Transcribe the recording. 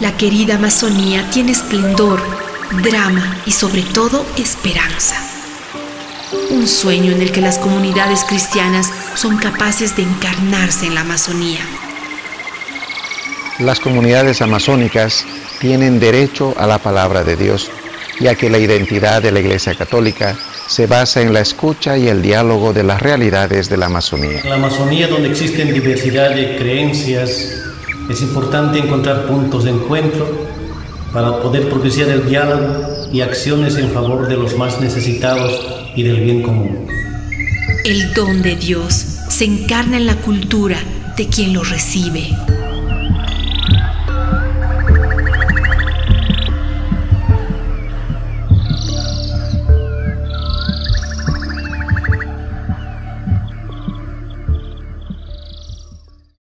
La querida Amazonia tiene esplendor, drama y sobre todo esperanza. Un sueño en el que las comunidades cristianas son capaces de encarnarse en la Amazonia. Las comunidades amazónicas tienen derecho a la palabra de Dios, ya que la identidad de la Iglesia Católica se basa en la escucha y el diálogo de las realidades de la Amazonia. En la Amazonia, donde existen diversidad de creencias, es importante encontrar puntos de encuentro para poder propiciar el diálogo y acciones en favor de los más necesitados y del bien común. El don de Dios se encarna en la cultura de quien lo recibe.